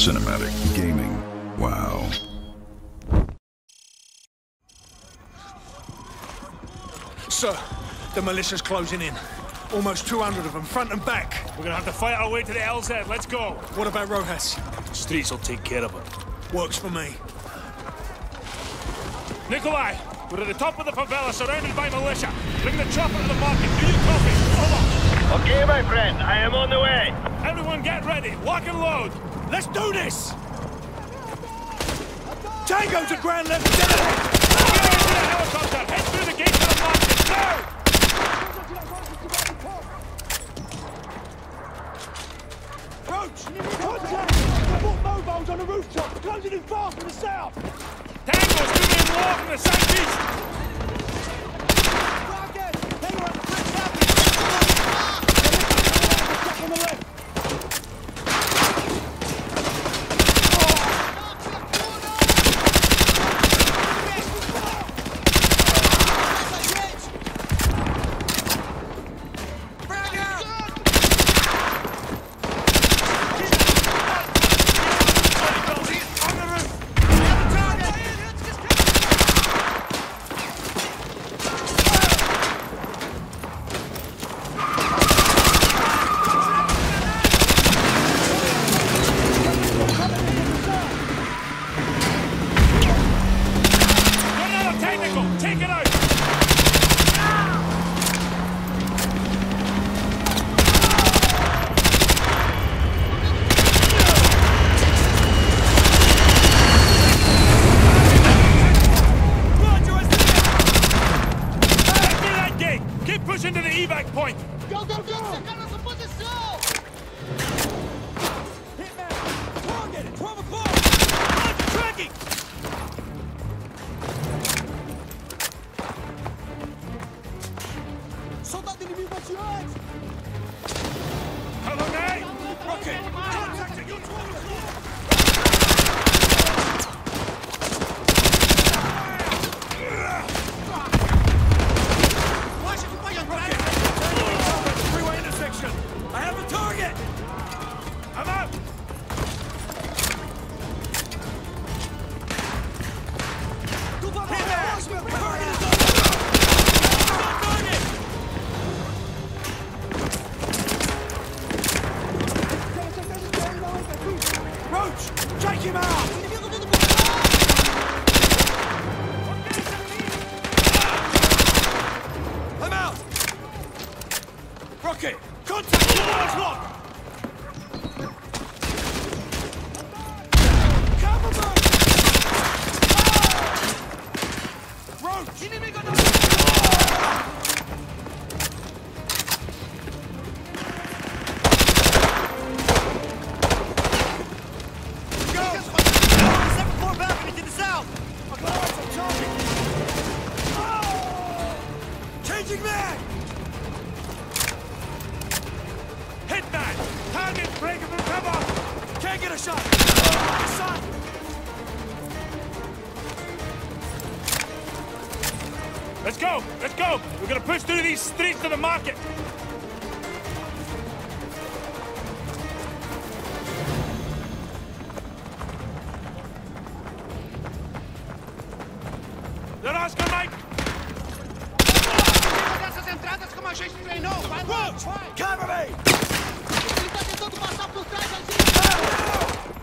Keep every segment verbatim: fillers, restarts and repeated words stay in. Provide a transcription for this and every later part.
Cinematic gaming. Wow. Sir, the militia's closing in. Almost two hundred of them, front and back. We're gonna have to fight our way to the L Z. Let's go. What about Rojas? The streets will take care of it. Works for me. Nikolai, we're at the top of the favela, surrounded by militia. Bring the chopper to the market. Do you copy? Over. Okay, my friend. I am on the way. Everyone get ready. Lock and load. Let's do this! Tango to ground level down! Get into the helicopter! Head through the gate to the market! Go! Roach! Contact! I bought mobiles on the rooftop! Closing in fast from the south! Tango's moving in war from the southeast! Let's go! Let's go! We're gonna push through these streets to the market! They're asking, Mike! Roach! Cavalry!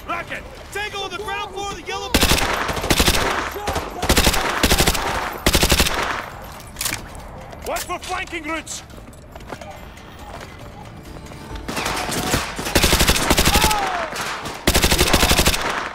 Rocket! Take on the ground floor of the yellow... Watch for flanking routes! Let's go.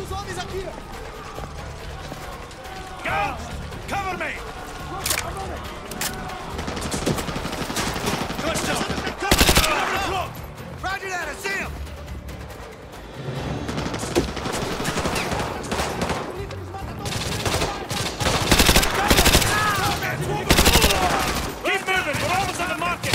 dos homens aqui! Guns! Cover me! Good stuff! Cover the Roger that, I see him! Keep moving! We're almost on the market!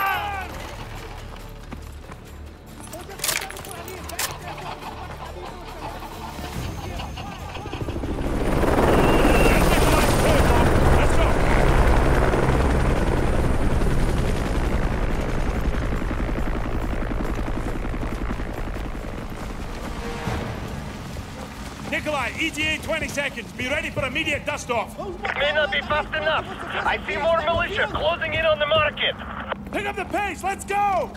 Nikolai, E T A twenty seconds. Be ready for immediate dust-off. It may not be fast enough. I see more militia closing in on the market. Pick up the pace. Let's go!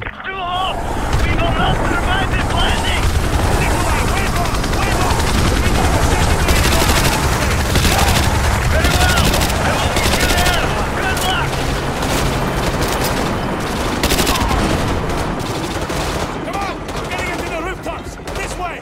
Too hot! We will not survive this landing! Nikolai, wave off! Wave off! We got a secondary landing! Very well! I will meet you there! Good luck! Come on! We're getting into the rooftops! This way!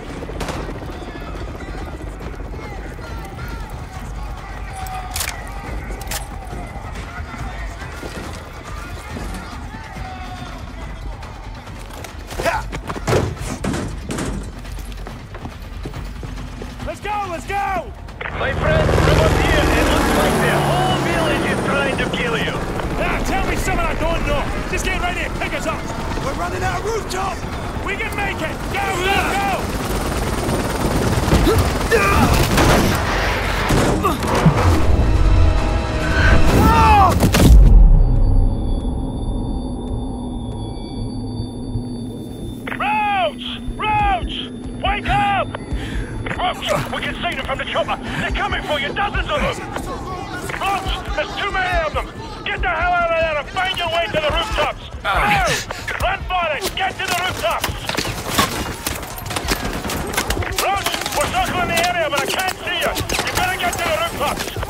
Just get right here. Pick us up. We're running out of rooftop. We can make it. Go, go, go. Whoa! Wake up! Roach, we can see them from the chopper. They're coming for you, dozens of them! Roach, there's too many of them! Get the hell out of there and find your way to the rooftops! Go! Run for it! Get to the rooftops! Roach, we're circling the area, but I can't see you! You better get to the rooftops!